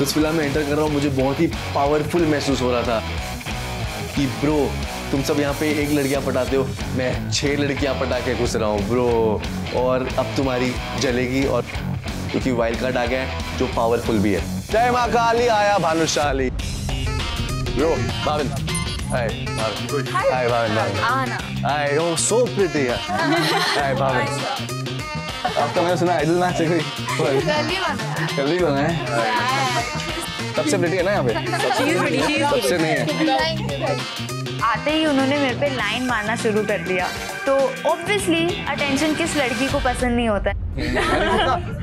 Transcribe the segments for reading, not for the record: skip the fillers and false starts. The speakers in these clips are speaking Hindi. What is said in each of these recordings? स्प्लिट्सविला में एंटर कर रहा हूँ, मुझे बहुत ही पावरफुल महसूस हो रहा था कि ब्रो तुम सब यहाँ पे एक लड़कियाँ पटाते हो, मैं 6 लड़कियाँ पटा के घुस रहा हूँ ब्रो, और अब तुम्हारी जलेगी। और क्योंकि वाइल्ड कार्ड आ गया है जो पावरफुल भी है। जय माँ काली आया Bhanushali. Bro Bhavin, hi Bhavin, hi Bhavin, Anna, hi, oh so pretty, hi Bhavin। आपका मैंने सुना आइडल नाच है कोई? कल ही बना है। सबसे pretty है ना यहाँ पे? सबसे नहीं है। आते ही उन्होंने मेरे पे लाइन मारना शुरू कर दिया, तो obviously attention किस लड़की को पसंद नहीं होता है।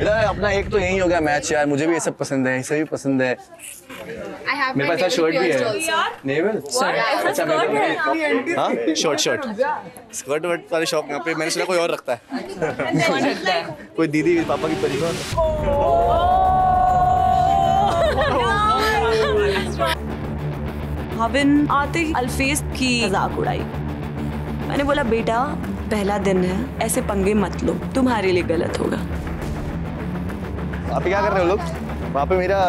इधर अपना एक तो यही हो गया मैच यार, मुझे भी ये सब पसंद है, इसे भी पसंद है। मेरे पास शर्ट भी है, नेवल हाँ शर्ट स्कर्ट वर्ट वाले शॉप यहाँ पे मैंने सुना कोई और रखता है, कोई दीदी पापा की परिवार। भाविन आते ही अल्फेज की मजाक उड़ाई। मैंने बोला बेटा पहला दिन है, ऐसे पंगे मत लो, तुम्हारे लिए गलत होगा। आप क्या कर रहे हो लोग? वहाँ पे मेरा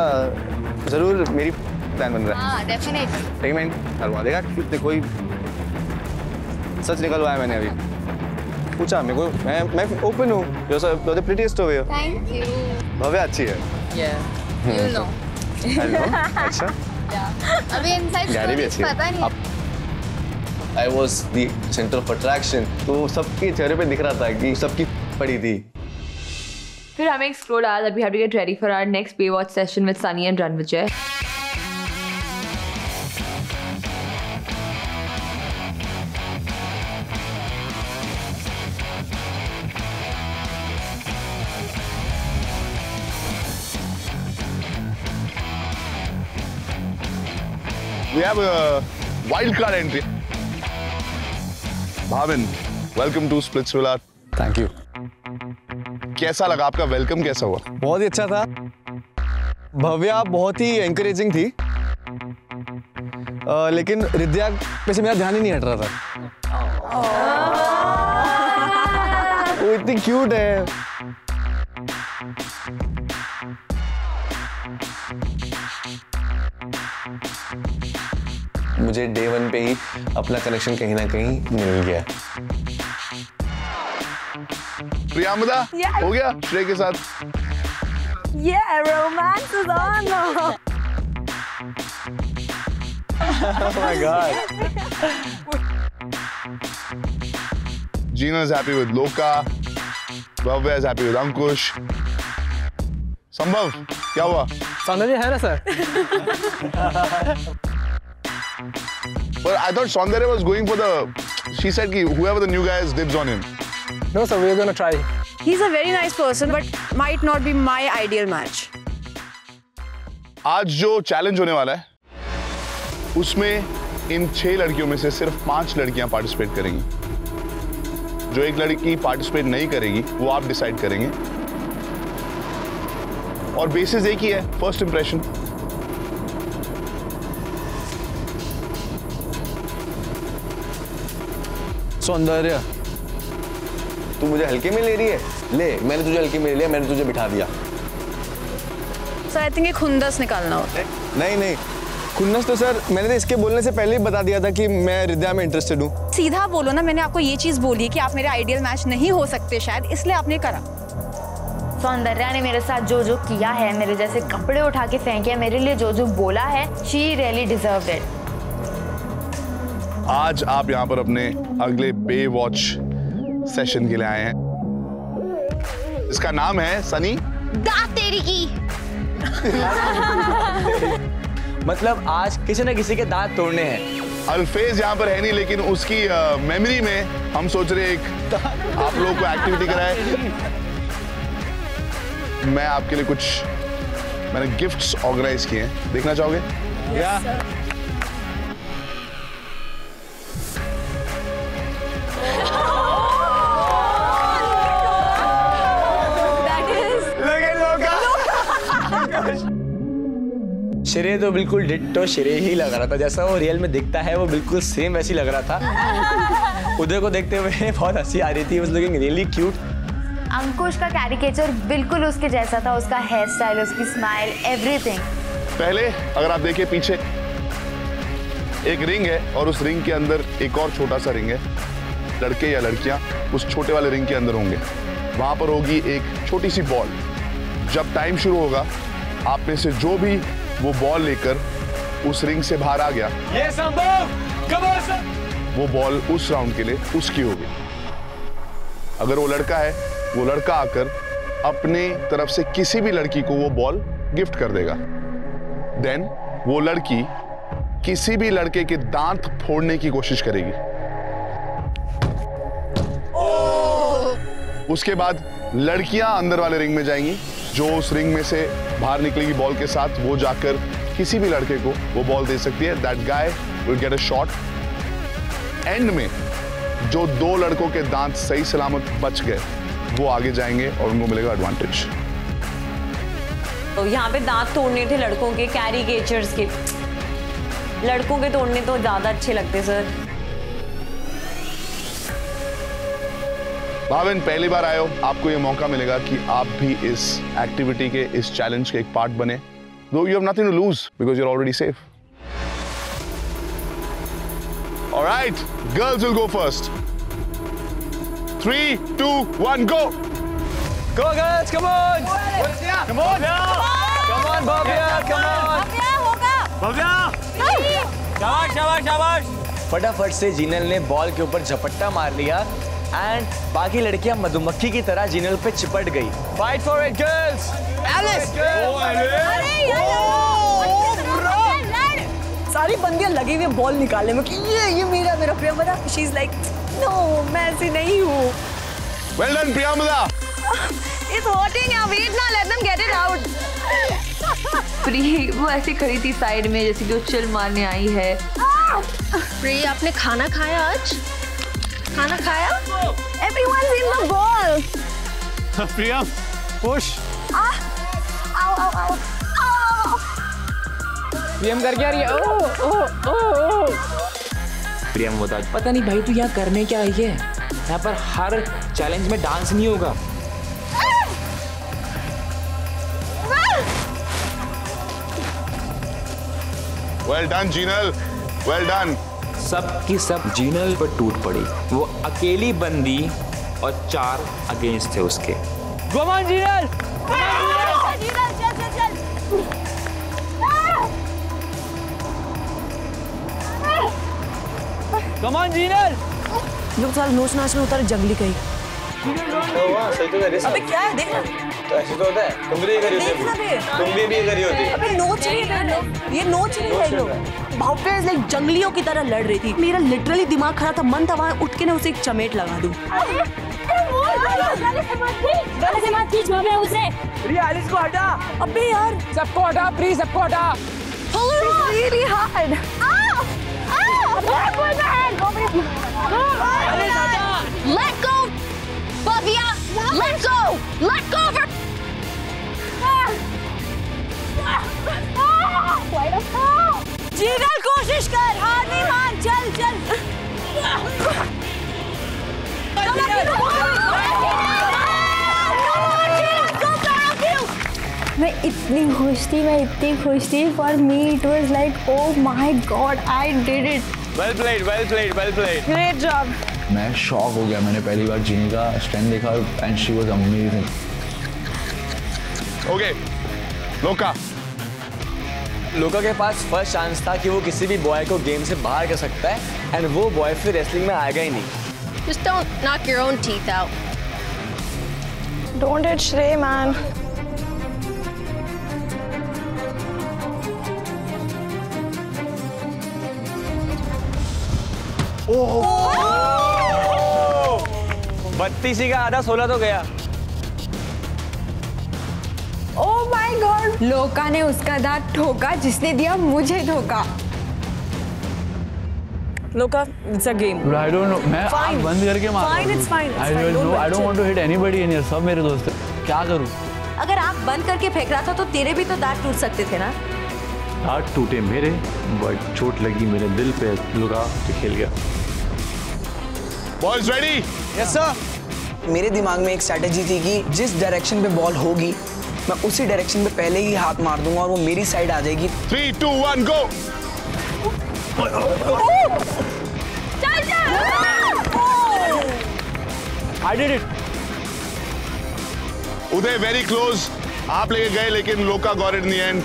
जरूर मेरी प्लान बन रहा है। डेफिनेटली। मैं करवा देगा कितने कोई सच निकलवाया मैंने अभी। पूछा मेरे को, मैं ओपन हूँ। You're the prettiest of you. Thank you. Bhavya अच्छी है। Yeah. You know. I know. अच्छा। Yeah. अभी inside story पता नहीं। I was the center of attraction. तो सबके चेहरे पे दिख रहा था कि सबकी पड़ी थी। फिर हमें explore आज अभी have to get ready for our next Baywatch session with Sunny and Ranvijay. We have a wild card entry. Bhavin, welcome to Splitsvilla. Thank you. कैसा लगा आपका welcome? कैसा हुआ? बहुत ही अच्छा था। भव्या बहुत ही encouraging थी। लेकिन रिद्या पे से मेरा ध्यान ही नहीं हट रहा था। वो इतनी cute है। मुझे डे 1 पे ही अपना कनेक्शन कहीं ना कहीं मिल गया। प्रियंवदा हो गया श्रेय के साथ। Romance is on. Oh my god. Jinal is happy with Loka. Bhavya is happy with Ankush. संभव क्या हुआ? सौंदर्य है ना sir? But I thought Soundarya was going for the. She said that whoever the new guy is dibs on him. No sir, we're gonna try. He's a very nice person, but might not be my ideal match. आज जो challenge होने वाला है, उसमें इन 6 लड़कियों में से सिर्फ 5 लड़कियां participate करेंगी। जो एक लड़की participate नहीं करेगी, वो आप decide करेंगे। और basis एक ही है, first impression. सौंदर्य, तू मुझे हल्के में ले रही है? ले, मैंने तुझे हल्के में ले लिया, मैंने तुझे बिठा दिया। सर, आई थिंक ये खुंदस निकालना होता है। नहीं, खुन्नस तो सर मैंने तो इसके बोलने से पहले ही बता दिया था कि मैं हृदय में इंटरेस्टेड हूँ। सीधा बोलो ना, मैंने आपको ये चीज़ बोली है कि आप मेरे आइडियल मैच नहीं हो सकते शायद, इसलिए आपने करा। सौंदर्या ने मेरे साथ जो जो किया है, मेरे जैसे कपड़े उठा के फेंके, मेरे लिए जो जो बोला है, शी रियली डिजर्व्ड इट। आज आप यहाँ पर अपने अगले बेवॉच सेशन के लिए आए हैं। इसका नाम है सनी दांत तेरी की। मतलब आज किसी न किसी के दांत तोड़ने हैं। अल्फेज यहाँ पर है नहीं, लेकिन उसकी मेमोरी में हम सोच रहे एक आप लोगों को एक्टिविटी कराए। मैं आपके लिए कुछ मैंने गिफ्ट्स ऑर्गेनाइज किए हैं, देखना चाहोगे? या श्रेय तो बिल्कुल डिट्टो श्रेय ही लग रहा था, जैसा वो रियल में दिखता है वो बिल्कुल सेम वैसी लग रहा था। उदय को देखते हुए बहुत हंसी आ रही थी, was looking really cute. Ankush का कैरिकेचर बिल्कुल उसके जैसा था, उसका हेयर स्टाइल, उसकी स्माइल, एवरीथिंग। पहले अगर आप देखें पीछे एक रिंग है और उस रिंग के अंदर एक और छोटा सा रिंग है। लड़के या लड़कियां उस छोटे वाले रिंग के अंदर होंगे, वहां पर होगी एक छोटी सी बॉल। जब टाइम शुरू होगा आप में से जो भी वो बॉल लेकर उस रिंग से बाहर आ गया, ये संभव वो बॉल उस राउंड के लिए उसकी होगी। अगर वो लड़का है, वो लड़का आकर अपने तरफ से किसी भी लड़की को वो बॉल गिफ्ट कर देगा। देन वो लड़की किसी भी लड़के के दांत फोड़ने की कोशिश करेगी। उसके बाद लड़कियां अंदर वाले रिंग में जाएंगी, जो उस रिंग में से बाहर निकलेगी बॉल के साथ, वो जाकर किसी भी लड़के को वो बॉल दे सकती है। That guy will get a shot. End में जो दो लड़कों के दांत सही सलामत बच गए वो आगे जाएंगे और उनको मिलेगा एडवांटेज। तो यहाँ पे दांत तोड़ने थे लड़कों के, कैरिकेचर्स के, लड़कों के तोड़ने तो ज्यादा अच्छे लगते सर। भाविन, पहली बार आए हो, आपको ये मौका मिलेगा कि आप भी इस एक्टिविटी के, इस चैलेंज के एक पार्ट बने। दो you have nothing to lose because you are already safe. Alright, girls will go first. 3, 2, 1, go! Go girls, come on! Come on! Come on, Bhavya, come on! Bhavya, होगा! Bhavya! शाबाश, शाबाश, शाबाश! फटाफट से जिनल ने बॉल के ऊपर झपट्टा मार लिया एंड बाकी लड़कियां मधुमक्खी की तरह जिनल पे चिपट गई। Fight for it, girls! Alice! सारी बंदियां लगी हुई बॉल निकालने में कि ये मेरा Priyamvada. She is like no, मैं ऐसी नहीं हूँ। Well done Priyamvada. It's hurting यार, वेट ना, let them get it out. प्री वो ऐसी खड़ी थी साइड में जैसे कि वो चिल मारने आई है। प्री आपने खाना खाया आज? खाना खाया? Everyone is in the ball. Priya push. आओ आओ आओ प्रियम करके आ रही है। ओ ओ ओ ओ प्रियम बता, पता नहीं भाई तू यहाँ करने क्या आई है? यहाँ पर हर चैलेंज में डांस नहीं होगा। Well done Jinal, well done. सब की सब जिनल पर टूट पड़ी। वो अकेली बंदी और 4 अगेंस्ट थे उसके। गोमान जिनल, चल चल चल। Come on, Jinal! लोग साल नोच नाच में उतारे जंगली कहीं। अबे क्या है, देख ना। तो ऐसे तो होता है, तुम भी ये करी होती। अबे नोच रही है, ये नोच रही है लोग। भावपेज लाइक जंगलियों की तरह लड़ रही थी। मेरा लिटरली दिमाग खड़ा था, मन था वहाँ उठ के ना उसे एक चमेट लगा दूँ। गले से मार खींच भाभे उसे। प्रिया आलिस को हटा। अबे यार। सबको हटा प्री, सबको हटा। Let go, Bhavya. Let go. Let go. Jinal, कोशिश कर, हार नहीं मान, चल चल। मैं इतनी खुश थी, for me it was like oh my god, I did it. Well played, well played, well played. Great job. मैं शॉक हो गया, मैंने पहली बार जिनी का स्टैंड देखा and she was amazing. Okay, Loka. Loka के पास फर्स्ट चांस था कि वो किसी भी बॉय को गेम से बाहर कर सकता है एंड वो बॉय फिर रेसलिंग में आएगा ही नहीं। Just don't knock your own teeth out. Don't it, Shrey man. ओह 32 का आधा 16 तो गया। ओह माय गॉड, लोका ने उसका दांत ठोका जिसने दिया मुझे धोखा। Loka, it's a game. I don't know, मैं आँख बंद करके मारूं। Fine, it's fine. I don't want to hit anybody in here, सब मेरे दोस्त हैं, क्या करूं? अगर आँख बंद करके फेंक रहा था तो तेरे भी तो दांत टूट सकते थे ना। दांत टूटे मेरे, बट चोट लगी मेरे दिल पे। लोका खेल गया। Boys ready? Yes sir. मेरे दिमाग में एक स्ट्रेटजी थी कि जिस डायरेक्शन पे बॉल होगी मैं उसी डायरेक्शन में पहले ही हाथ मार दूंगा और वो मेरी साइड आ जाएगी। 3, 2, 1 गो। चल चल। I did it। Uday very close, आप लेके गए लेकिन Loka got it in the end.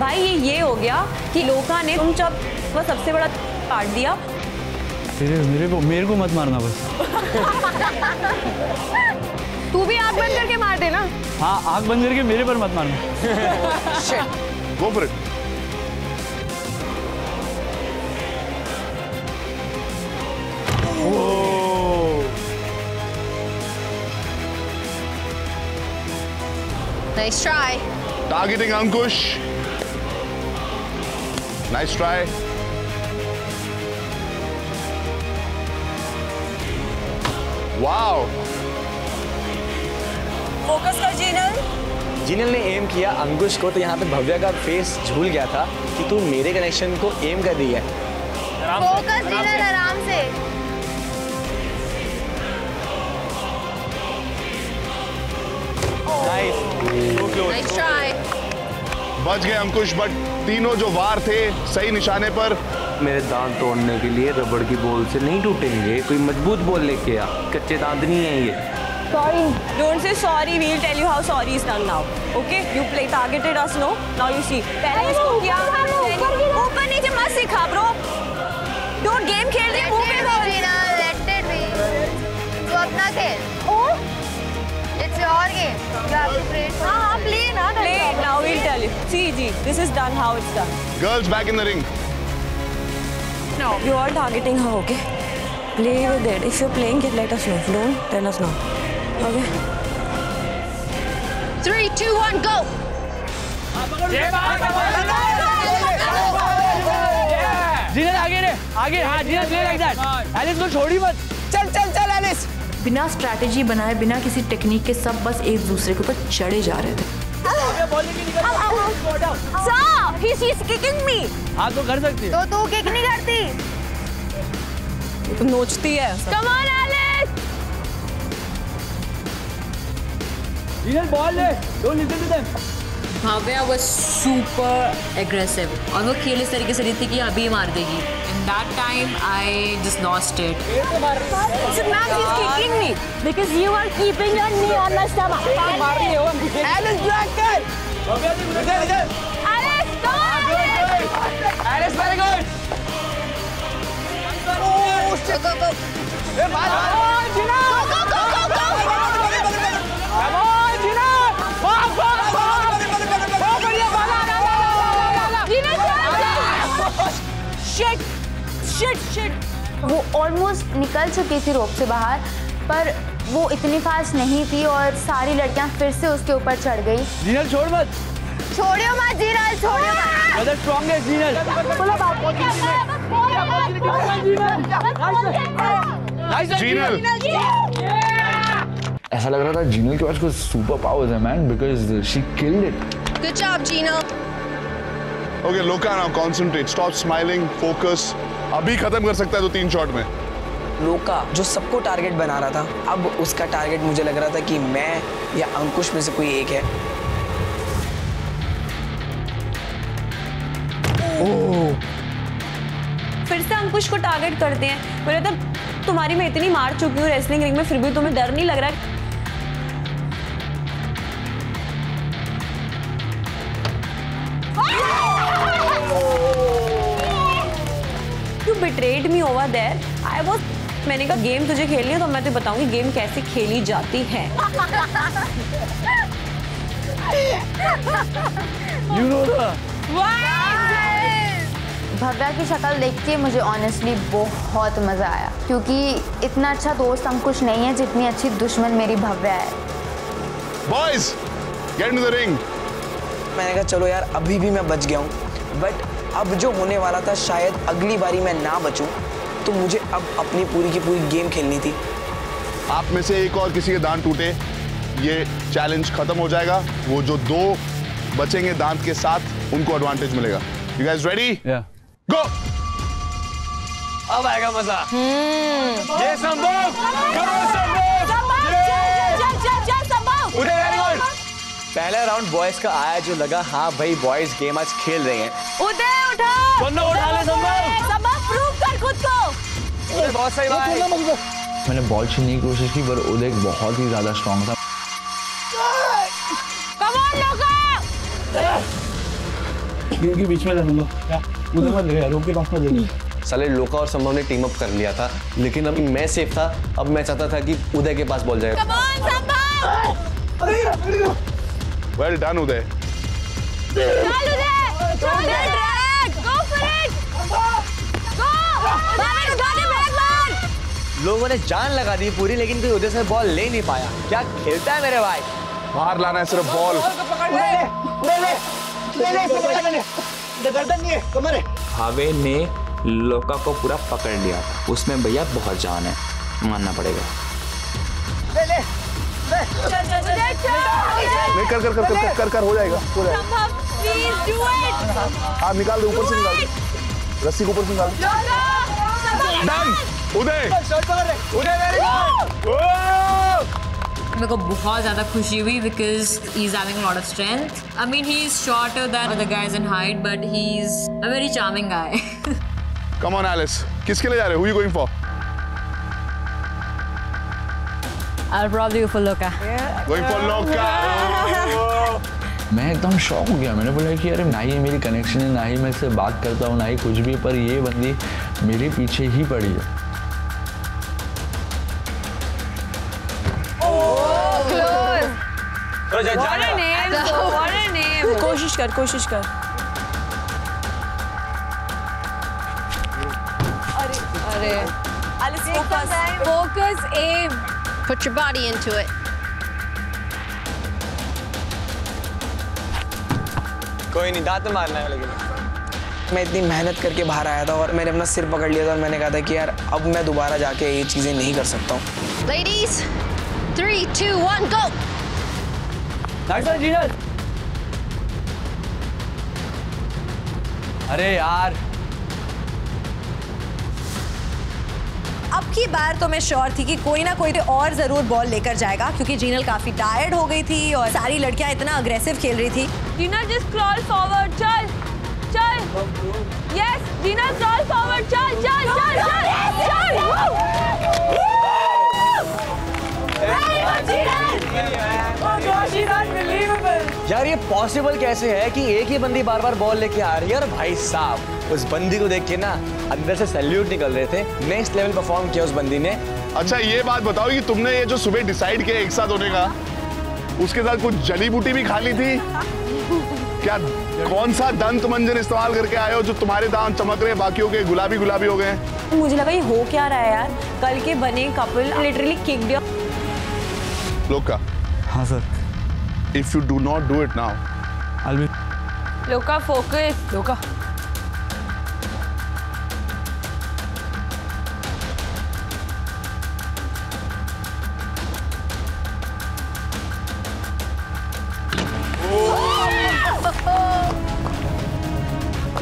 भाई ये हो गया कि लोका ने तुम जब वो सबसे बड़ा काट दिया। मेरे को मत मारना बस। तू भी आग बंद करके मार देना। हाँ आग बंद करके मेरे पर मत मारना। Go for it. Nice try. Targeting Ankush. Nice try. Wow. Focus कर Jinal. Jinal ने aim किया अंकुश को तो यहाँ पे भव्या का face झूल गया था कि तू मेरे connection को aim कर दी है। Focus Jinal आराम से। Nice. Nice try. बच गए अंकुश बट तीनों जो वार थे सही निशाने पर। मेरे दांत तोड़ने के लिए रबड़ की बॉल से नहीं टूटेंगे, कोई मजबूत बॉल लेके आ, कच्चे दांत नहीं है ये। Sorry. Don't say sorry. We'll tell you how sorry is done now. Okay? You play targeted us, no? Now you see. पहले इसको क्या? ऊपर नीचे मत सिखा bro. Don't game खेल रही हूँ मैं बॉल। Let it be. तो अपना खेल. It's your game. You have to play. हाँ play ना play. Now we'll tell you. See, ji, this is done how it's done. Girls back in the ring. No, you are targeting her, okay? Play with it. If you're playing it, let us know. Don't tell us now. Okay? 3, 2, 1, go. Jinal आगे रे, आगे हाँ Jinal play like that. Alice को छोड़ी मत. चल चल चल Alice. बिना स्ट्रैटेजी बनाए बिना किसी टेक्निक के सब बस एक दूसरे के ऊपर चढ़े जा रहे थे। Sir, he's kicking me। हाँ तो कर सकती है। तो तू किक नहीं करती। नोचती है। Come on Alice। Jinal ball ले, don't listen to them। Bhavya was super aggressive और वो खेल इस तरीके से रही थी कि अभी मार देगी। That time I just lost it. So ma'am, she's kicking me because you are keeping your knee on my stomach. Alice, black girl. Alice, come on, Alice. Alice, very good. Oh, shit, go, go. Oh, Jinal. Go, go, go, go, go. Come on, Jinal. Walk, walk, walk. Walk, बढ़िया, बाला, बाला, बाला, बाला. Jinal, shit. Shit, shit. वो ऑलमोस्ट निकल चुकी थी रोप से बाहर पर वो इतनी फास्ट नहीं थी और सारी लड़कियां फिर से उसके ऊपर चढ़ गई। Jinal छोड़ मत। छोड़ियो मत Jinal, छोड़ियो मत। Brother strong है Jinal। Jinal। ऐसा लग रहा था Jinal के पास कुछ सुपर पावर्स है man because she killed it। Good job Jinal। Okay Loka now concentrate, stop smiling, focus। अभी खत्म कर सकता है तो 3 शॉट में। लोका जो सबको टारगेट बना रहा था अब उसका टारगेट मुझे लग रहा था कि मैं या अंकुश में से कोई एक है। फिर से अंकुश को टारगेट करते हैं। बोले तो तुम्हारी मैं इतनी मार चुकी हूँ रेसलिंग रिंग में फिर भी तुम्हें डर नहीं लग रहा है। Betrayed me over there. I was. मैंने कहा गेम तुझे खेलनी है तो मैं तुझे बताऊंगी गेम कैसे खेली जाती है। You know that. भव्या की शक्ल देख के मुझे honestly बहुत मजा आया क्योंकि इतना अच्छा दोस्त अंकुश नहीं है जितनी अच्छी दुश्मन मेरी भव्या है। Boys, get into the ring. मैंने कहा चलो यार अभी भी मैं बच गया हूँ but अब जो होने वाला था शायद अगली बारी मैं ना बचूं तो मुझे अब अपनी पूरी की पूरी गेम खेलनी थी। आप में से एक और किसी के दांत टूटे ये चैलेंज खत्म हो जाएगा। वो जो 2 बचेंगे दांत के साथ उनको एडवांटेज मिलेगा। You guys ready? Yeah. Go. अब आएगा मजा। ये संभव। पहला राउंड बॉयज का आया जो लगा हाँ भाई बॉयज गेम आज खेल रहे हैं। उदय उठा, उठा ले संभव, प्रूव कर खुद को। बहुत सही बात। मैंने बॉल छीनने की कोशिश की पर उदय बहुत ही ज्यादा स्ट्रॉन्ग था। कम ऑन लोका। गेम के बीच में उदय साले लोका और संभव ने टीम अप कर लिया था, लेकिन अब मैं सेफ था। अब मैं चाहता था कि उदय के पास बॉल जाए। Come on Sambhav. Well done Uday. चल उदय, चल drag, go for it, go. Bhavin उठाने ब्रेक मार। लोगों ने जान लगा दी पूरी, लेकिन कोई उदय से बॉल ले नहीं पाया। क्या खेलता है मेरे भाई। बाहर लाना है सिर्फ बॉल। ले ले भावे ने लोका को पूरा पकड़ लिया, उसमें भैया बहुत जान है, मानना पड़ेगा। ले ले ले कर कर कर कर कर कर हो जाएगा। हाँ निकाल दे, ऊपर से निकाल दे, रस्सी को ऊपर से निकाल दे। डन उदय, उदय। मेरे को बहुत ज़्यादा खुशी हुई because he's having a lot of strength. I mean he's shorter than other guys in height, but he's a very charming guy. Come on Alice, किसके लिए जा रहे हो? Who are you going for? I'll probably go for Loka. Yeah. Going for Loka. मैं एकदम शॉक हो गया। मैंने बोला कि अरे ना ही मेरी कनेक्शन है, ना ही मैं इससे बात करता हूँ, ना ही कुछ भी, पर ये बंदी मेरे पीछे ही पड़ी है। कोशिश कर, कोशिश कर। अरे अरे फोकस, फोकस, एम, put your body into it. कोई नहीं, दांत मारना है। लेकिन मैं इतनी मेहनत करके बाहर आया था और मैंने अपना सिर पकड़ लिया था और मैंने कहा था कि यार अब मैं दोबारा जाके ये चीजें नहीं कर सकता हूँ। Ladies 3, 2, 1 go. जीनल। अरे यार अब की बार तो मैं श्योर थी कि कोई ना कोई तो और जरूर बॉल लेकर जाएगा, क्योंकि जीनल काफी टायर्ड हो गई थी और सारी लड़कियां इतना अग्रेसिव खेल रही थी। जीनल जस्ट क्रॉल फॉरवर्ड, चल चल। यस जीनल क्रॉल फॉरवर्ड, चल चल चल चल चल। यार ये पॉसिबल कैसे है कि एक ही बंदी बार बार बॉल लेके आ रही है? और भाई साहब उस बंदी को देख के ना अंदर से सैल्यूट निकल रहे थे। नेक्स्ट लेवल परफॉर्म किया उस बंदी ने। अच्छा ये बात बताओ कि तुमने ये जो सुबह डिसाइड किया एक साथ होने का, उसके साथ कुछ जड़ी बूटी भी खा ली थी क्या? कौन सा दंत मंजन इस्तेमाल करके आए हो जो तुम्हारे दांत चमक रहे हैं, बाकियों के गुलाबी गुलाबी हो गए? मुझे लगा ये हो क्या रहा है यार। कल के बने कपल लिटरली किक दिया। लोका। हाँ sir. If you do not do it now, I'll be. लोका focus. लोका।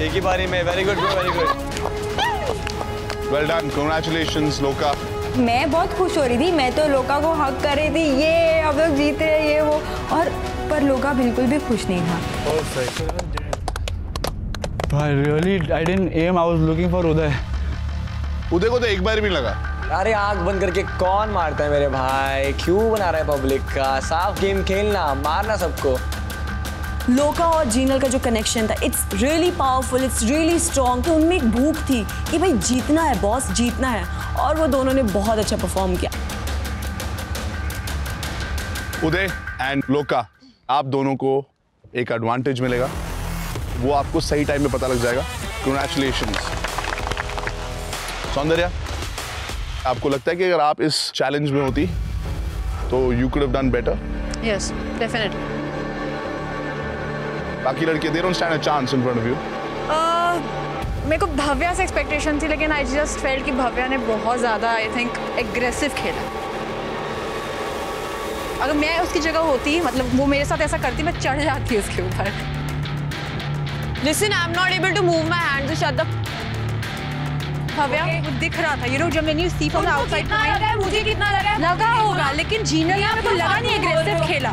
एक ही बारी में। Very good, very good. Well done. Congratulations, लोका. मैं बहुत खुश हो रही थी, मैं तो लोका को हक कर रही थी, ये अब लोग जीत रहे ये वो, और पर लोका बिल्कुल भी खुश नहीं था। I really I didn't aim, I was looking for उदय। उदय को तो एक बार भी लगा। अरे आंख बंद करके कौन मारता है मेरे भाई, क्यों बना रहा है पब्लिक का? साफ गेम खेलना, मारना सबको। लोका और जीनल का जो कनेक्शन था, it's really powerful, it's really strong. तो उनमें एक भूख थी कि भाई जीतना है बॉस, जीतना है, और वो दोनों ने बहुत अच्छा परफॉर्म किया। उदय एंड लोका, आप दोनों को एक एडवांटेज मिलेगा, वो आपको सही टाइम में पता लग जाएगा। कांग्रेचुलेशंस। सौंदर्या, आपको लगता है कि अगर आप इस चैलेंज में होती तो you could have done better? Yes definitely. बाकी लड़के they don't stand a chance in front of you. मेरे को भव्या से एक्सपेक्टेशन थी, लेकिन आई जस्ट फेल्ट कि भव्या ने बहुत ज़्यादा आई थिंक एग्रेसिव खेला। अगर मैं उसकी जगह होती, मतलब वो मेरे साथ ऐसा करती, मैं चढ़ जाती उसके ऊपर। Listen, I am not able to move my hand to shut the. Bhavya वो दिख रहा था, यू नो, जब मैंने सी फ्रॉम आउटसाइड मुझे कितना लगा होगा, लेकिन जीनल को लगा नहीं एग्रेसिव खेला।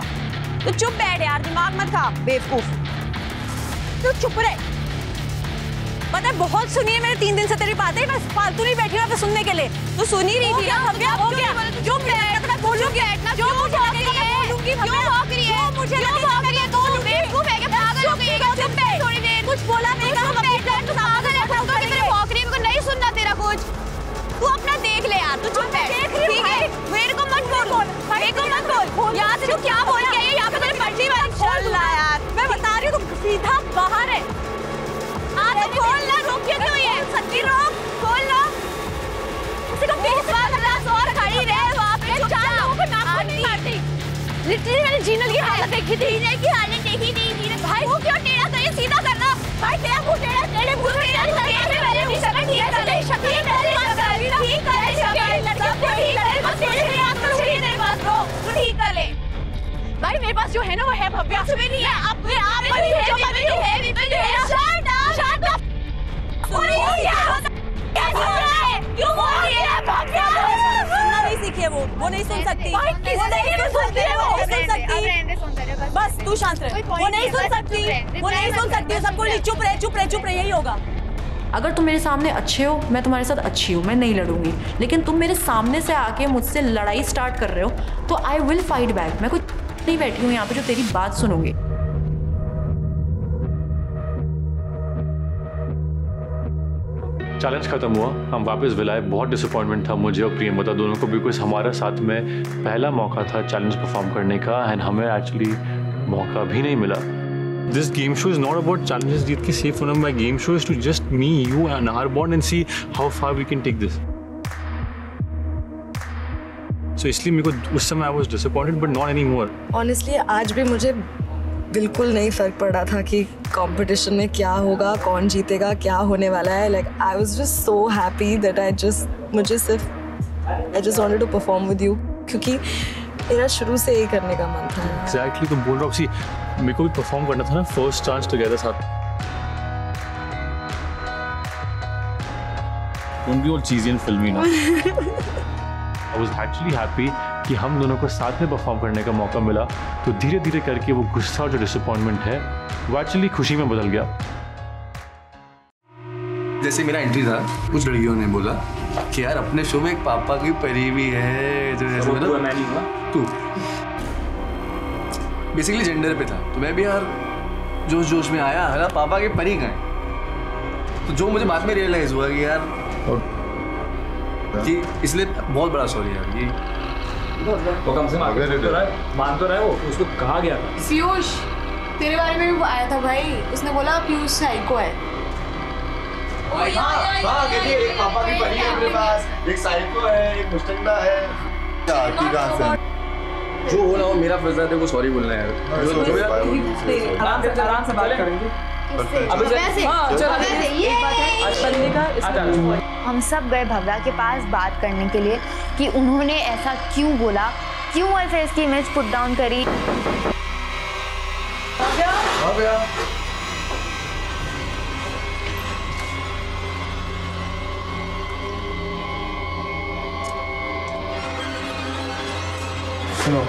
तो चुप बैठ यार, दिमाग मत खा बेवकूफ। तू तो चुप रहे। पता है बहुत सुनी है मैंने 3 दिन से तेरी बातें, बस फालतू नहीं बैठी हुआ सुनने के लिए। तू सुन ही रही थी ना भव्या, हो गया जो कुछ बोला नहीं नहीं सुनना तेरा कुछ। तू अपना देख ले यार, तू चुप बैठ ठीक है। मेरे को मत बोल, मेरे को मत बोल यार। तू क्या बोल रही है यहाँ पे? तेरे मर्जी वाला खोल ला यार, मैं बता रही हूँ तू सीधा बाहर है। आज खोल ला, रोकिए तो ये सच्ची रोक, खोल ला। किसी को 20 और खड़ी रहे वहाँ पे, 4 लोगों को नाक नहीं काटी। लिटरली मैंने जिनल की हालत देखी थी, जिनल की हालत देखी थी मेरे भाई। वो क्यों टेढ़ा था, ये सीधा करना भाई। तेरा मुंह टेढ़ा, टेढ़े मुंह टेढ़ा करके मैंने निशाना दिया था। नहीं शक्ति नहीं लगा, ठीक करे शक्ति लगा, ठीक करे बस। तेरे में आप कुछ नहीं मेरे पास रो, तू ठीक कर ले भाई। मेरे पास जो है ना वो है भव्या, तुम्हें नहीं है। अब मैं आप पर जो मैंने जो है विपिन है। शट अप और क्या हो रहा है? क्यों बोल रही है भव्या? सीखे वो नहीं सुन सकती, बस तू शांत रह। वो नहीं सुन सकती, वो नहीं सुन सकती। सबको चुप रहे, चुप रहे, चुप रहे, यही होगा। अगर तुम मेरे सामने अच्छे हो, मैं तुम्हारे साथ अच्छी हूँ, मैं नहीं लड़ूंगी। लेकिन तुम मेरे सामने से आके मुझसे लड़ाई स्टार्ट कर रहे हो तो आई विल फाइट बैक। मैं कुछ नहीं बैठी हूँ यहाँ पे जो तेरी बात सुनूंगी। चैलेंज खत्म हुआ, हम वापस विलाए। बहुत डिसअपॉइंटमेंट था मुझे और प्रियंवदा दोनों को, बिकॉज हमारा साथ में पहला मौका था चैलेंज परफॉर्म करने का एंड हमें एक्चुअली मौका भी नहीं मिला। This game show is not about challenges जीत के सेफ होना। My game show is to just me, you and our bond and see how far we can take this. So इसलिए मेरे को उस समय I was disappointed but not any more. Honestly आज भी मुझे बिल्कुल नहीं फ़र्क पड़ रहा था कि कंपटीशन में क्या होगा, कौन जीतेगा, क्या होने वाला है। Like I was just so happy that I just wanted to perform with you, क्योंकि मेरा शुरू से यही करने का मन था। एग्जैक्टली तुम बोल रहे हो। सी मेरे को भी परफॉर्म करना था ना, फर्स्ट चांस टुगेदर साथ। Don't be all cheesy and filmy now. I was actually happy कि हम दोनों को साथ में परफॉर्म करने का मौका मिला। तो धीरे धीरे करके वो गुस्सा और जो डिसअपॉइंटमेंट है वो एक्चुअली खुशी में बदल गया। जैसे मेरा एंट्री था, कुछ लड़कियों ने बोला कि यार अपने शो में एक पापा की परी भी है। तो जैसे मतलब तू बेसिकली जेंडर पे था, तो मैं भी यार जोश में आया, हरा पापा की परी गए। तो जो मुझे बाद में रियलाइज हुआ कि यार कि इसलिए बहुत बड़ा सॉरी यार। ये तो कम से कम मान तो रहा है वो, उसको कहा गया था। पीयूष तेरे बारे में भी आया था भाई, उसने बोला पीयूष साइको है। एक पापा की परी है मेरे पास, एक साइको है, एक मुश्किला है। जो हो ना हो मेरा फैसला है, सॉरी बोलना है। आराम से बात करेंगे। हम सब गए भव्या के पास बात करने के लिए कि उन्होंने ऐसा क्यों बोला, क्यों ऐसे इसकी इमेज पुट डाउन करी। भव्या सुनो,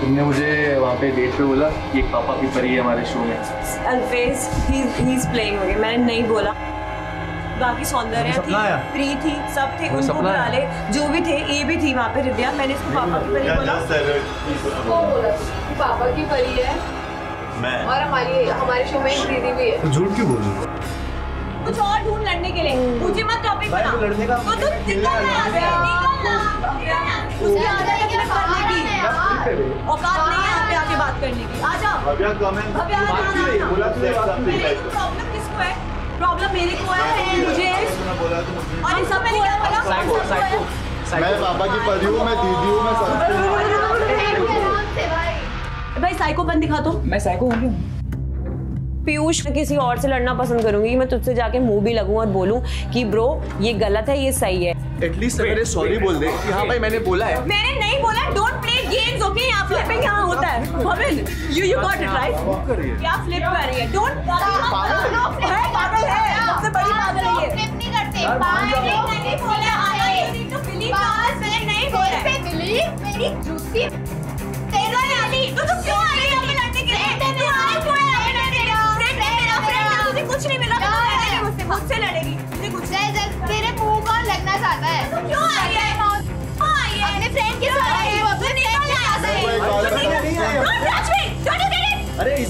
तुमने मुझे वहाँ पे डेट पे बोला कि एक पापा की परी है हमारे शो में। अल्फेज ही इज प्लेइंग होगी, मैंने नहीं बोला। बाकी सौंदर्य थी, प्री थी, सब थे, उनको बुला ले जो भी थे, ये भी थी वहाँ पे हृदया। मैंने इसको पापा की परी बोला, वो बोला पापा की परी है मैं। और हमारे शो में एक दीदी भी है। झूठ क्यों बोल रही हो? कुछ और ढूंढ लड़ने के लिए, मुझे मत टॉपिक बना। तो तुम औकात नहीं है यहाँ पे आके बात करने की। आ जाओ। किसको है प्रॉब्लम? मेरे को है, मुझे और ये सब मैंने क्या बोला? मैं पापा की परी हूँ, मैं दीदी हूँ, मैं सब। भाई साइको बन दिखा दो। मैं साइको हूँ पीयूष, किसी और से लड़ना पसंद करूंगी। मैं तुझसे जाके मुंह भी लगूं और बोलूं कि ब्रो ये गलत है, ये सही है। एटलीस्ट मेरे सॉरी बोल दे कि हाँ भाई मैंने बोला है। मैंने नहीं बोला। Don't play games okay. यहाँ फ्लिपिंग यहाँ होता है Bhavin, you got it right. क्या फ्लिप कर रही है? डोंट पागल है, सबसे बड़ी पागल है ये। फ्लिप नहीं करते, नहीं बोला। तो बिलीव नहीं बोला, बिलीव मेरी जूती तेरा यानी। तो क्यों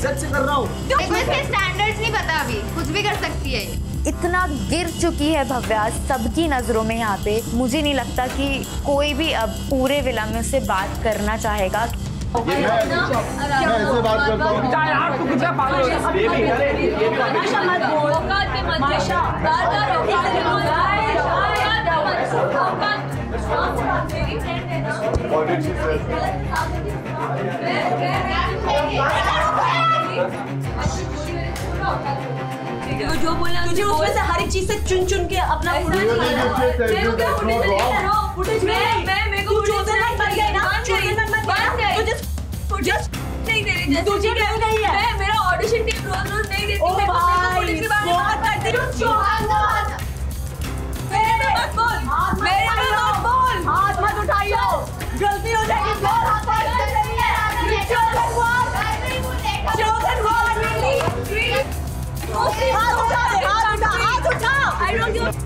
इज्जत से कर रहा हूँ। इसके स्टैंडर्ड्स नहीं पता, अभी कुछ भी कर सकती है। इतना गिर चुकी है भव्या सबकी नजरों में यहाँ पे। मुझे नहीं लगता कि कोई भी अब पूरे विला में उससे बात करना चाहेगा। मैं इससे बात करता हूँ। आप तो कुछ पागल हो गए। ये भी आशा मत बोल। औकात पे मत आशा। बार-बार औकात पे मत आशा। जो बोला तुझे उसमें से हर एक चीज से चुन चुन के अपना तुझे क्यों नहीं है? मैं मेरा ऑडिशन टीम रोज नहीं देती। मैं भाई बहुत करती हूँ। मेरे पे मत बोल। हाथ मत उठाइयो। गलती हो जाएगी। बहुत हाथ मत नहीं है। चौथन वार। चौथन वार मिली। हाथ उठा। I don't give.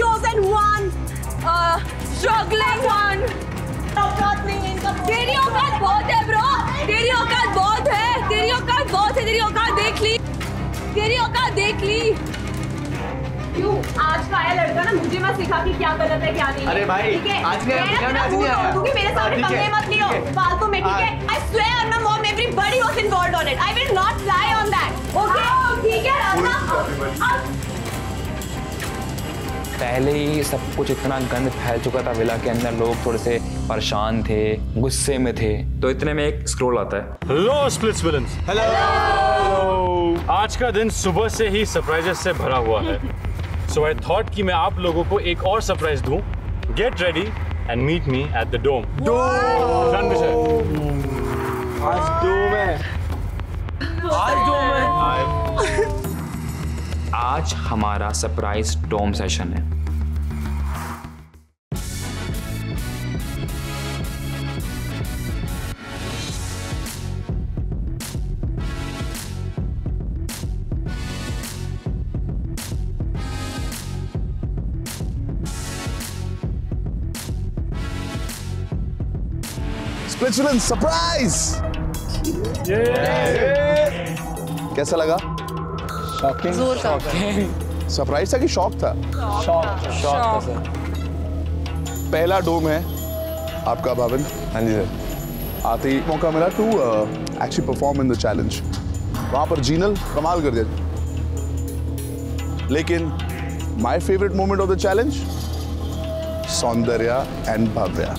Chosen one. Struggling one. औकात नहीं है इनका। तेरी औकात बहुत है ब्रो। तेरी औकात बहुत है। देख ली। क्यों आज का आया लड़का ना मुझे मत सिखा कि क्या गलत है क्या नहीं। अरे भाई आज नहीं आया क्योंकि मेरे सामने पंगे मत लियो फालतू में, ठीक है? I swear on my mom everybody was involved on it. I will not lie on that. Okay ठीक है राधा। पहले ही सब कुछ इतना गंद फैल चुका था विला के अंदर। लोग थोड़े से परेशान थे, गुस्से में थे, तो इतने में एक स्क्रॉल आता है। Hello splits villains. हेलो। आज का दिन सुबह से ही सरप्राइजेस से भरा हुआ है। सो आई थॉट कि मैं आप लोगों को एक और सरप्राइज दूं। Get ready and meet me at the dome. आज हमारा सरप्राइज डोम सेशन है। सरप्राइज। कैसा लगा? शॉकिंग। सरप्राइज था कि शॉक था? शॉक। पहला डोम है आपका भाविन। हाँ जी सर। आते ही मौका मिला to actually perform in the challenge. वहां पर जीनल कमाल कर दिया, लेकिन my favourite moment of the challenge Soundarya and Bhavya.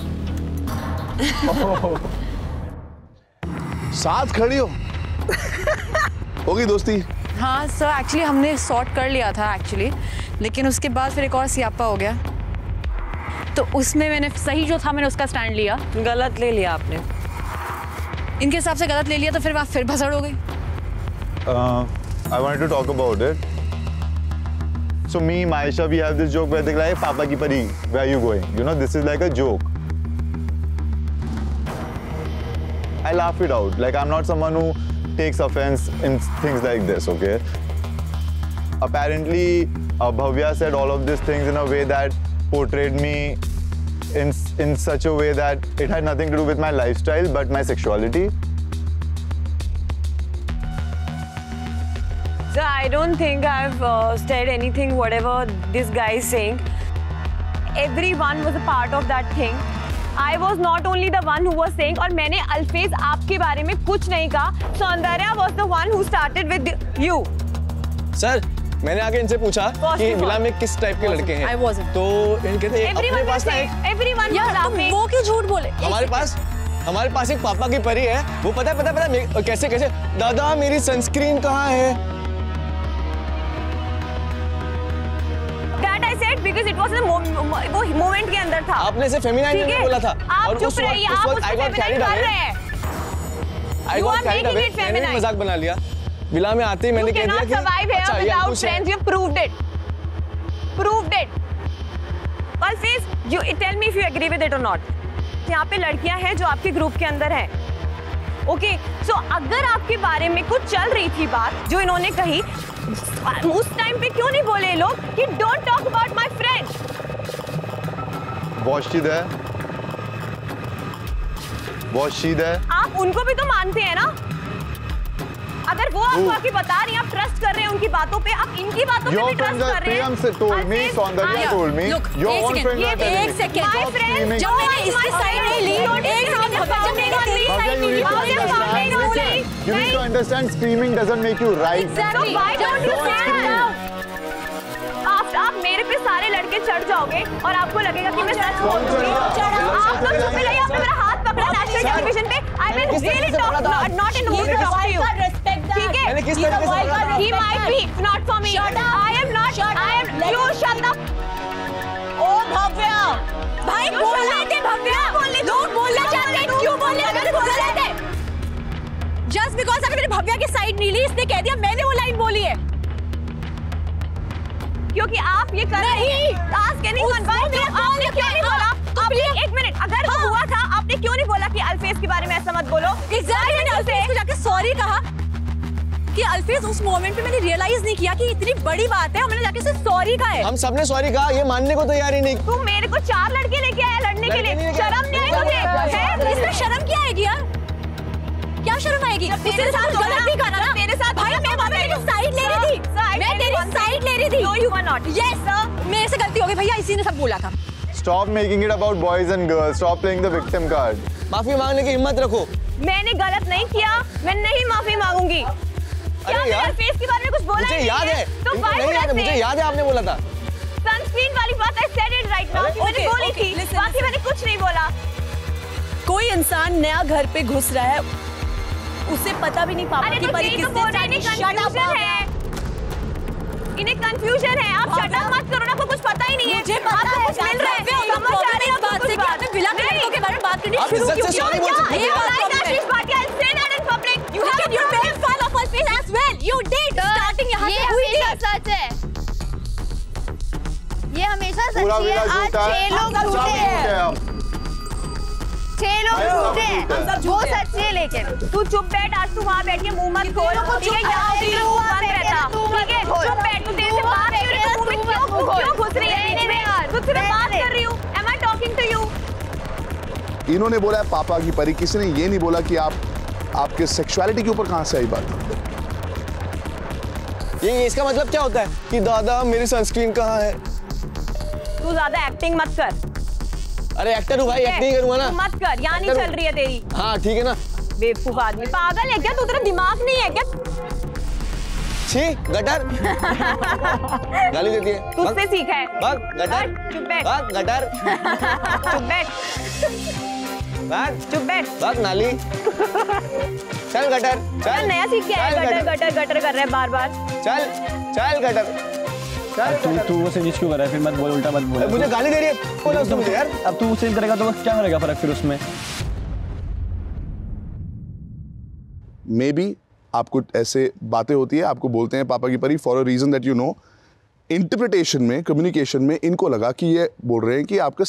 साथ खड़ी होगी दोस्ती। हाँ सर, एक्चुअली हमने सॉर्ट कर लिया था एक्चुअली, लेकिन उसके बाद फिर एक और सियापा हो गया, तो उसमें मैंने सही जो था मैंने उसका स्टैंड लिया। गलत ले लिया आपने, इनके हिसाब से गलत ले लिया, तो फिर आप फिर भसड़ हो गई। I wanted to talk about it. So me, Maisha, we have this joke where they're like, "Papa ki pari, where are you going? You know, this is like a joke." I laugh it out. Like I'm not someone who takes offense in things like this. Okay. Apparently, Bhavya said all of these things in a way that portrayed me in such a way that it had nothing to do with my lifestyle but my sexuality. So I don't think I've said anything. Whatever this guy is saying, everyone was a part of that thing. I was not only the one who was saying, और मैंने अल्फेज आपके बारे में कुछ नहीं कहा। Soundarya was the one who started with you. Sir, मैंने आगे इनसे पूछा कि विला में किस टाइप के लड़के हैं। I wasn't. तो इनके थे अपने पास ना एक। Everyone was laughing. वो क्यों झूठ बोले? हमारे पास एक पापा की परी है। वो पता कैसे दादा मेरी सनस्क्रीन कहाँ है? Because it was a moment के अंदर था। आपने से फेमिनाइन ने बोला था। आप चुप रहिए, आप उसको फेमिनाइन कर रहे हैं। You are making it feminine। मैंने मजाक बना लिया। विला में आते ही मैंने कह दिया कि You cannot survive here without friends. You proved it. Alphys, you tell me if you agree with it or not. यहाँ पे लड़कियाँ हैं जो आपके ग्रुप के अंदर हैं। Okay, so अगर आपके बारे में कुछ चल रही थी बात जो इन्होंने कही, उस टाइम पे क्यों नहीं बोले लोग कि don't talk about my friend? वॉशिद है। आप उनको भी तो मानते हैं ना? अगर वो आपको आके बता रही हैं, आप ट्रस्ट कर रहे हैं उनकी बातों पे, आप इनकी बातों पे भी ट्रस्ट कर रहे हैं। आप मेरे पे सारे लड़के चढ़ जाओगे और आपको लगेगा कि मैं सच बोल रही हूं। आप लोग चुप रहिए, आपने मेरा हाथ पकड़ा नेशनल टेलीविजन पे। I will really talk not in over to you, ठीक है? He might be not for me, I am not, I am you. Shut up. Oh Bhavya भाई बोल रहे थे, भव्या लोग बोलना चाहते थे, क्यों बोल रहे थे? जस्ट बिकॉज अभी मैंने भव्या की साइड नहीं ली, इसने कह दिया मैंने वो लाइन बोली है क्योंकि आप ये कर रहे हैं। टास्क नहीं बनवाया तो आपने क्यों नहीं बोला? आप एक मिनट, अगर वो हुआ था आपने क्यों नहीं बोला कि अल्फेज के बारे में ऐसा मत बोलो? एग्जैक्टली, मैंने अल्फेज को जाके सॉरी कहा कि अल्फेज, उस मोमेंट पे मैंने रियलाइज नहीं किया कि इतनी बड़ी बात है, हमने जाके उसे सॉरी कहा है। हम सबने सॉरी कहा, ये मानने को तैयार ही नहीं। तू मेरे को चार लड़के लेके आया लड़ने के लिए, शर्म नहीं आई तुझे? इसमें शर्म क्या आएगी यार, क्या शर्म आएगी? मेरे साथ गलत भी करा ना मेरे साथ। भाई मैं तेरी साइड ले रही थी, मैं तेरी साइड ले रही थी। No you were not. Yes sir, मेरे से गलती हो गई भैया, इसी ने सब बोला था। Stop making it about boys and girls, stop playing the victim card. माफी मांगने की हिम्मत रखो। मैंने गलत नहीं किया, मैं नहीं माफी मांगूंगी। क्या यार फेस के बारे में कुछ बोला है? मुझे याद है, तो वाइट, मुझे याद है आपने बोला था सनस्क्रीन वाली बात। I said it right now, मैंने बोली थी, बाकी मैंने कुछ नहीं बोला। कोई इंसान नया घर पे घुस रहा है, उसे पता भी नहीं पापा की परी किसने, इन्हें कंफ्यूजन है। आप शट अप मत करो ना, आपको कुछ पता ही नहीं है। मुझे पता है, मिल रहा है समझ आ रही है बात से। आपने बिला लड़कों के बारे में बात करनी शुरू क्यों की? ये बात है इस बात का said out in public, you have your bell fall of us as well, you did starting. यहां पे हुई सच है, ये हमेशा सच है। आज छह लोग झूठे हैं, छह लोग झूठे हैं, वो सच है। लेकिन तू चुप बैठ, आज तू वहाँ बैठ के मुंह मत खोल, ठीक है? यहाँ भी तू बंद रहता, ठीक है? चुप बैठ, तू तेरे से बात क्यों नहीं कर रही? क्यों घुस रही है मैं? तू सिर्फ बात कर रही हूँ। Am I talking to you? इन्होंने बोला है पापा की परी, किसी ने ये नहीं बोला कि आपके सेक्सुअलिटी के ऊपर कहाँ से आई बात। ये इसका मतलब क्या होता है कि दादा मेरी सनस्क्रीन कहाँ है? तू ज्यादा एक्टिंग मत कर। अरे एक्टर हूँ भाई, एक्टिंग करूँगा ना। मत कर, यहाँ नहीं चल रही है तेरी। हाँ ठीक है ना, बेवकूफ आदमी, पागल है क्या तू? तेरा दिमाग नहीं है क्या? छी गटर गाली देती है, तुझसे सीखा है। बक गटर, चुप बैठ। बक गटर, चुप बैठ। बक, चुप बैठ। बक नाली, चल गटर, चल। नया सीख के आया, गटर गटर गटर कर रहा है बार बार। चल चल गटर, तू वो सेजिश क्यों कर रहा है? फिर मत बोल, उल्टा मत बोल। मुझे गाली दे रही है, बोला उसने मुझे यार। अब तू सेज करेगा तो क्या करेगा फर्क फिर उसमें? मे बी आपको ऐसे बातें होती है, आपको बोलते हैं पापा की परी for a reason that you know. Interpretation में, कम्युनिकेशन में इनको लगा कि ये बोल रहे हैं कि आपका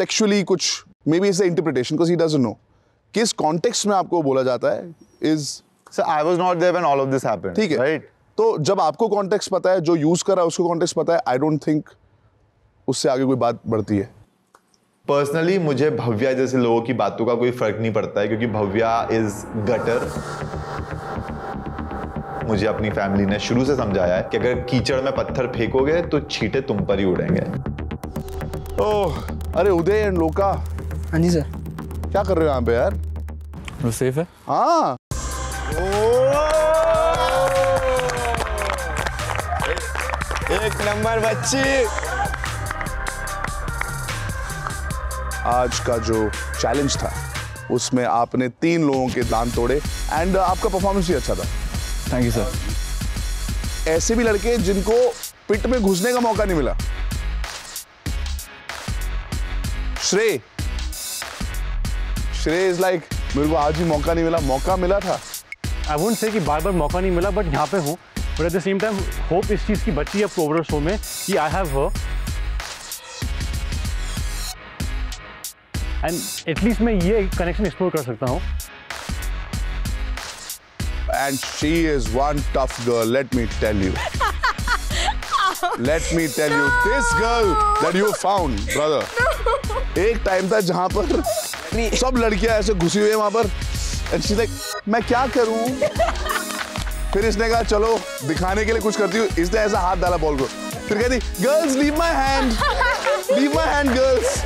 सेक्शुअली कुछ, maybe is the interpretation because he doesn't know किस कॉन्टेक्स्ट में आपको बोला जाता है। Is sir I was not there when all of this happened, ठीक है? राइट, तो जब आपको कॉन्टेक्स्ट पता है, जो यूज कर रहा है उसको कॉन्टेक्स्ट पता है, आई डोंट थिंक उससे आगे कोई बात बढ़ती है। पर्सनली मुझे भव्या जैसे लोगों की बातों का कोई फर्क नहीं पड़ता है, क्योंकि भव्या इज गटर। मुझे अपनी फैमिली ने शुरू से समझाया है कि अगर कीचड़ में पत्थर फेंकोगे तो छींटे तुम पर ही उड़ेंगे। ओह, अरे उदय एंड लोका। हाँ जी सर, क्या कर रहे हो यहाँ पे यार? सेफ है। हाँ एक नंबर बच्ची। आज का जो चैलेंज था उसमें आपने 3 लोगों के दांत तोड़े एंड आपका परफॉर्मेंस भी अच्छा था। Thank you sir. ऐसे भी लड़के जिनको पिट में घुसने का मौका नहीं मिला। श्रेय, श्रेय इज लाइक मेरे को आज ही मौका नहीं मिला, मौका मिला था। आई वोंट से कि बार बार मौका नहीं मिला, बट यहाँ पे हूँ। But at the same time hope इस चीज़ की बची है प्रोवर शो में कि I have her, and at least मैं ये कनेक्शन एक्सप्लोर कर सकता हूँ। And she is one tough girl, let me tell you, let me tell you, this girl that you found brother. एक टाइम था जहाँ पर सब लड़कियाँ ऐसे घुसी हुई हैं वहाँ पर, एंड शी लाइक मैं क्या करूँ? फिर इसने कहा चलो दिखाने के लिए कुछ करती हूँ, इसने ऐसा हाथ डाला बॉल को, फिर कहती girls leave my hand girls.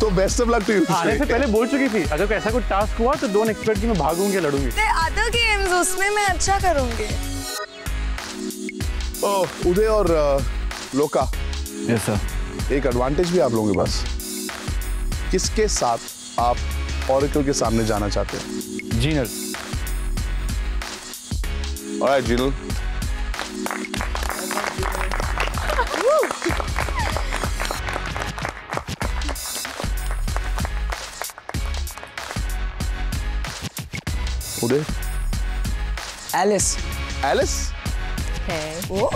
तो best of luck to you. आने से पहले बोल चुकी थी अगर ऐसा कोई टास्क हुआ तो डोंट एक्सपेक्ट कि मैं भागूंगी लड़ूंगी। अदर गेम्स उसमें मैं अच्छा करूंगी। उदय और लोका, यस सर, एक एडवांटेज भी आप लोगों के पास, किसके साथ आप ऑरेकल के सामने जाना चाहते हैं? Jinal. Alright Jinal, Uday, Alice, Alice वो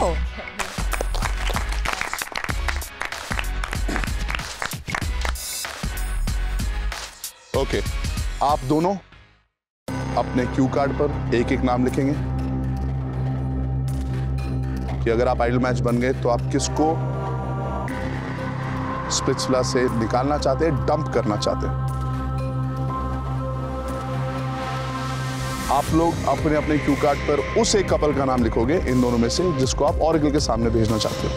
ओके, आप दोनों अपने क्यू कार्ड पर एक एक नाम लिखेंगे कि अगर आप आइडल मैच बन गए तो आप किसको स्प्लिट्सविला से निकालना चाहते हैं, डंप करना चाहते हैं। आप लोग अपने अपने क्यू कार्ड पर उस एक कपल का नाम लिखोगे इन दोनों में से जिसको आप ऑरेकल के सामने भेजना चाहते हो।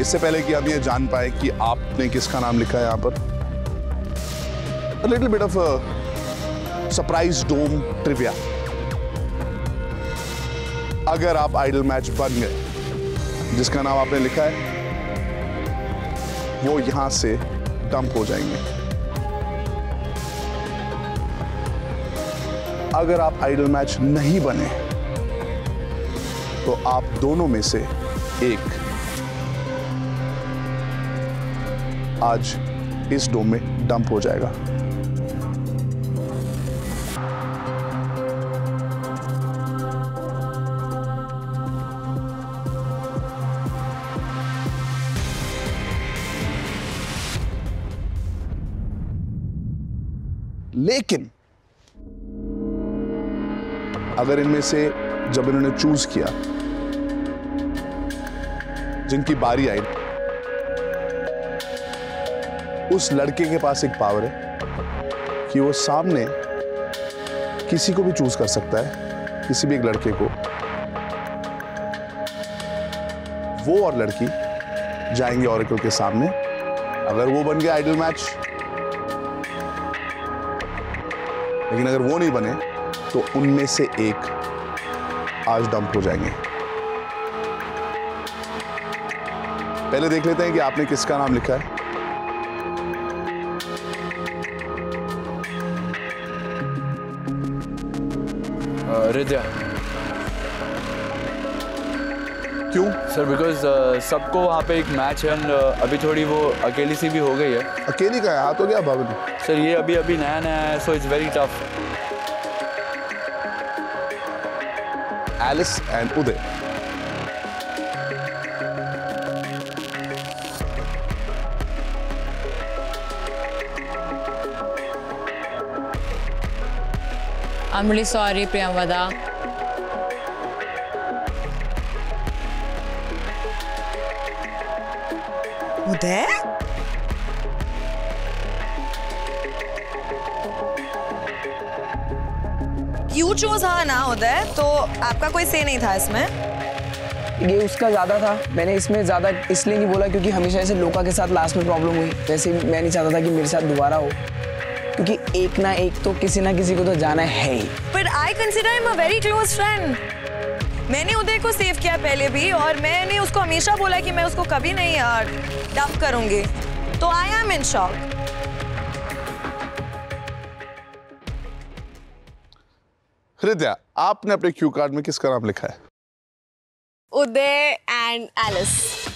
इससे पहले कि आप ये जान पाए कि आपने किसका नाम लिखा है, यहां पर little bit of surprise dome trivia. अगर आप आइडल मैच बन गए, जिसका नाम आपने लिखा है वो यहां से डंप हो जाएंगे। अगर आप आइडल मैच नहीं बने तो आप दोनों में से एक आज इस डोम में डंप हो जाएगा। लेकिन अगर इनमें से जब इन्होंने चूज किया जिनकी बारी आई, उस लड़के के पास एक पावर है कि वो सामने किसी को भी चूज कर सकता है, किसी भी एक लड़के को। वो और लड़की जाएंगे ऑरेकल के सामने। अगर वो बन गया आइडल मैच, लेकिन अगर वो नहीं बने तो उनमें से एक आज डंप हो जाएंगे। पहले देख लेते हैं कि आपने किसका नाम लिखा है। हृदय। क्यों सर? बिकॉज सबको वहाँ पे एक मैच है एंड अभी थोड़ी वो अकेली सी भी हो गई है। अकेली का हाथ हो गया भाभी सर, ये अभी अभी नया नया है, so it's very tough. Alice and Uday, I'm really sorry, Priyamvada. Uday? You chose her ना Uday, तो आपका कोई say नहीं था इसमें। ये उसका ज़्यादा था, मैंने इसमें ज़्यादा इसलिए नहीं बोला क्योंकि हमेशा ऐसे लोका के साथ लास्ट में प्रॉब्लम हुई, वैसे मैं नहीं चाहता था कि मेरे साथ दोबारा हो क्योंकि एक ना एक तो किसी ना किसी को तो जाना है ही। But I consider him a very close friend. मैंने उदय को सेव किया पहले भी और मैंने उसको हमेशा बोला कि मैं उसको कभी नहीं डंप करूंगी, तो I am in shock. हृदया, आपने अपने क्यू कार्ड में किसका नाम लिखा है? उदय एंड एलिस,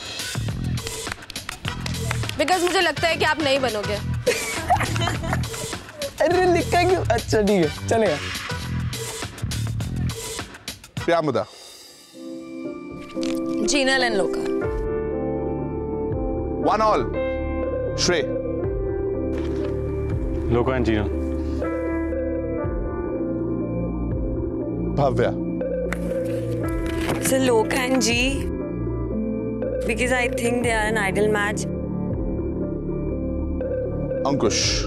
बिकॉज मुझे लगता है कि आप नहीं बनोगे। अरे लिखा क्यों? अच्छा ठीक है चलेगा। प्रियंवदा, जिनल एंड लोका। 1-1। Shrey, Loka and Jinal. Bhavya, So Loka and G, because I think they are an ideal match. Ankush.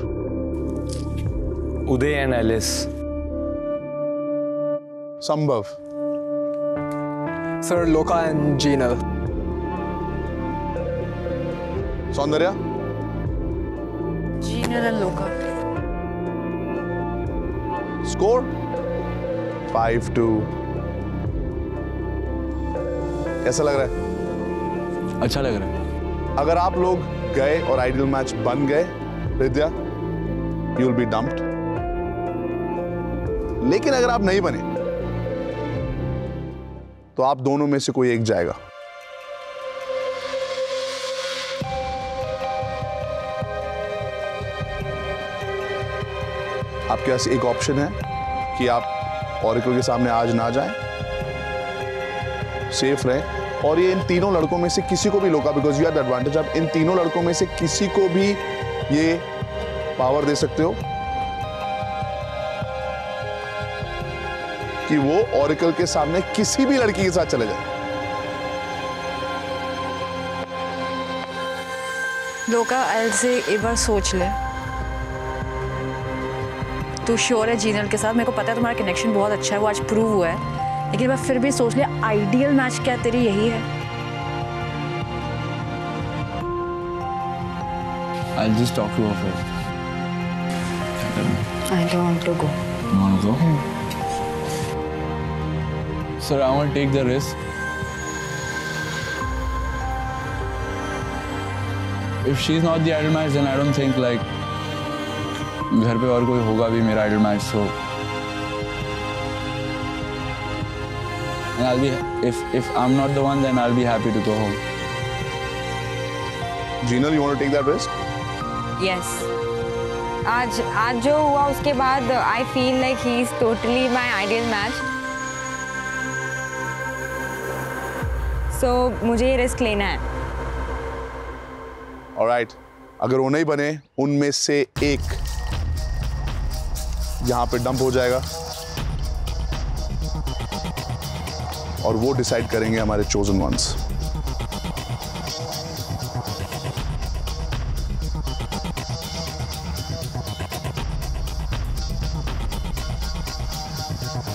Uday and Alice. Sambhav. Sir, Loka and Jinal. Soundarya. Jinal and Loka. Score? 5-2. कैसा लग रहा है? अच्छा लग रहा है। अगर आप लोग गए और आइडियल मैच बन गए, Hridaya, you will be dumped. लेकिन अगर आप नहीं बने, तो आप दोनों में से कोई एक जाएगा। आपके पास एक ऑप्शन है कि आप ऑरेकल के सामने आज ना जाएं। सेफ रहें और ये इन तीनों लड़कों में से किसी को भी Loka because you have the advantage आप इन तीनों लड़कों में से किसी को भी ये पावर दे सकते हो कि वो ऑरेकल के सामने किसी भी लड़की के साथ चले जाए। लोका एल से एक बार सोच ले। तू श्योर है जीनल के साथ? मेरे को पता है तुम्हारा कनेक्शन बहुत अच्छा है, वो आज प्रूव हुआ है, लेकिन मैं फिर भी सोच लिया आइडियल मैच क्या तेरी यही है? I'll just talk to her first. I don't want to go. You want to go? Sir, I want to take the risk. If she's not the ideal match, then I don't think like घर पे और कोई होगा भी मेरा ideal match so. And I'll be if I'm not the one, then I'll be happy to go home. Jinal, you want to take that risk? Yes. आज जो हुआ उसके बाद I feel like he is totally my ideal match. So मुझे ये risk लेना है. All right. अगर वो नहीं बने, उनमें से एक यहाँ पे dump हो जाएगा. और वो डिसाइड करेंगे हमारे chosen ones.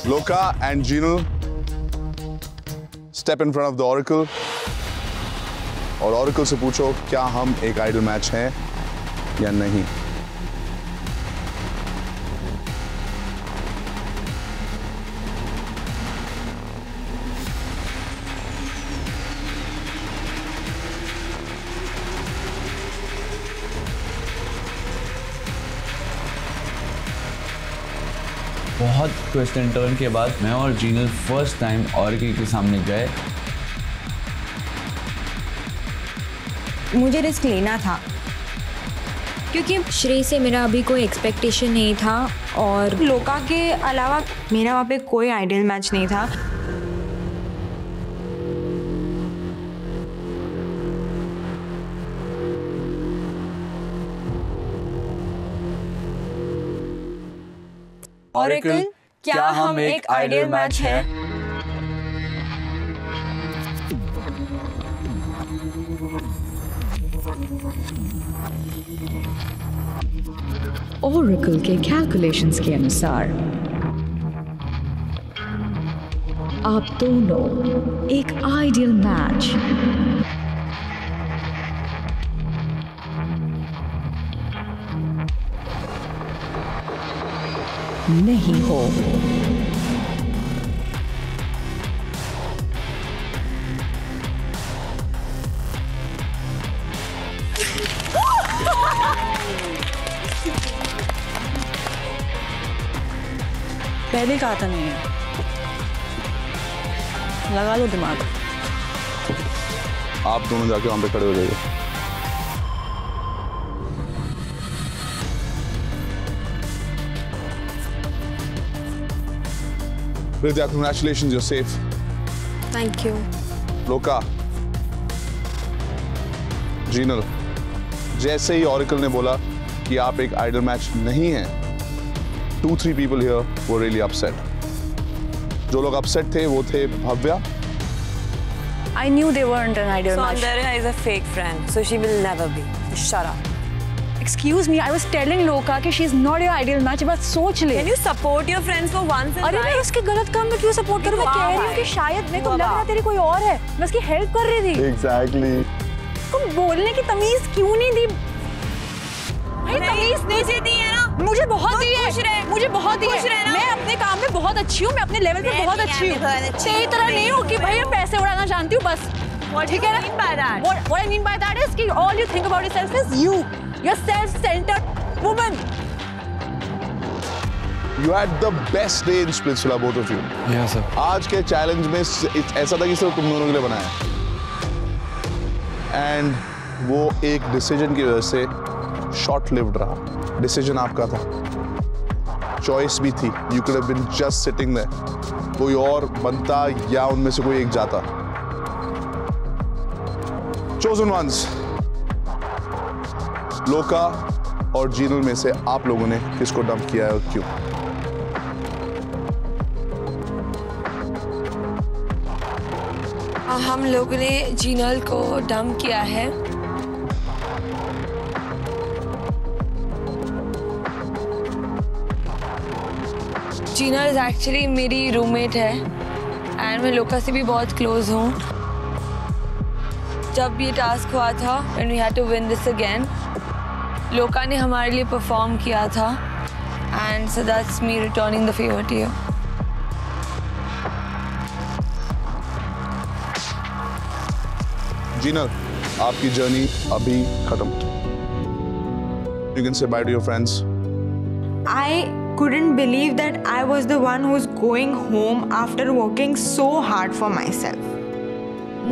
Loka and Jinal step in front of the oracle और ऑरेकल से पूछो क्या हम एक आइडल मैच हैं या नहीं। बहुत ट्विस्ट एंड टर्न के बाद मैं और जीनल फर्स्ट टाइम ऑरेकल के सामने गए। मुझे रिस्क लेना था क्योंकि श्रेय से मेरा अभी कोई एक्सपेक्टेशन नहीं था और लोका के अलावा मेरा वहाँ पे कोई आइडियल मैच नहीं था। Oracle, क्या हम एक आइडियल मैच है? Oracle के कैलकुलेशंस के अनुसार आप दोनों एक आइडियल मैच नहीं हो। पहले कहा था नहीं है। लगा लो दिमाग। आप दोनों जाके वहां पे खड़े हो जाइए। Ridya, congratulations, you're safe. Thank you. Loka, Jinal, जैसे ही Oracle ने बोला कि आप एक idol match नहीं हैं, 2-3 people here were really upset. जो लोग upset थे, वो थे Bhavya I knew they weren't an ideal match. Soundarya is a fake friend, so she will never be. Shut up. Excuse me, I was telling Loka that she's not your ideal match. But सोच ले. Can you support your friends for once in life? अरे मैं उसके गलत काम में क्यों support करूँ? मैं कह रही हूँ कि शायद मैं तुम लग रहा तेरी कोई और है. मैं उसकी help कर रही थी. Exactly. तुम बोलने की तमीज क्यों नहीं दी? नहीं तमीज नहीं दी है ना? मुझे बहुत दी है. मुझे बहुत दी है. मैं अपने काम में बहुत अच्छी हूँ. मैं अपने लेवल पे बहुत अच्छी हूँ. तेरी तरह नहीं हूँ कि भाई मैं पैसे उड़ाना जानती हूँ बस. ठीक है ना? What I mean by that is कि all you think about yourself is you. You're self-centered woman. You had the best day in Splitsvilla, both of you. Yes, sir. आज के challenge में ऐसा था कि सिर्फ तुम दोनों के लिए बनाया. And वो एक decision की वजह से short-lived रहा. Decision आपका था. Choice भी थी. You could have been just sitting there. कोई और बनता या उनमें से कोई एक जाता. Chosen ones. लोका और जीनल में से आप लोगों ने किसको डंप किया है और क्यों? हम लोगों ने जीनल को डंप किया है. जीनल एक्चुअली मेरी रूममेट है एंड मैं लोका से भी बहुत क्लोज हूँ. जब ये टास्क हुआ था and we had to win this again, Loka ने हमारे लिए परफॉर्म किया था and so that's me returning the favour to you. Jinal, आपकी जर्नी अभी खत्म. You can say bye to your friends. I couldn't believe that I was the one who's going home after working so hard for myself.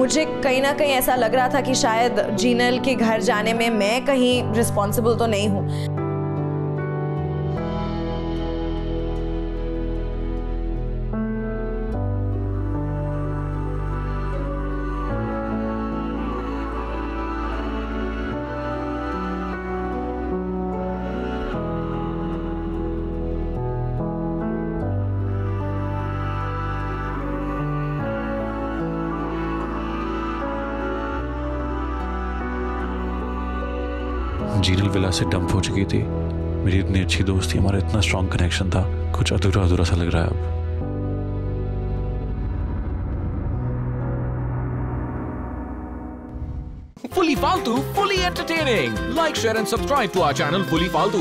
मुझे कहीं ना कहीं ऐसा लग रहा था कि शायद जीनल के घर जाने में मैं कहीं रिस्पॉन्सिबल तो नहीं हूँ. जीनल विला से डंप हो चुकी थी. मेरी इतनी अच्छी दोस्त थी, हमारा इतना स्ट्रांग कनेक्शन था. कुछ अधूरा अधूरा सा लग रहा है अब. फुली फालतू, fully entertaining. Like, share and subscribe to our channel fully फालतू.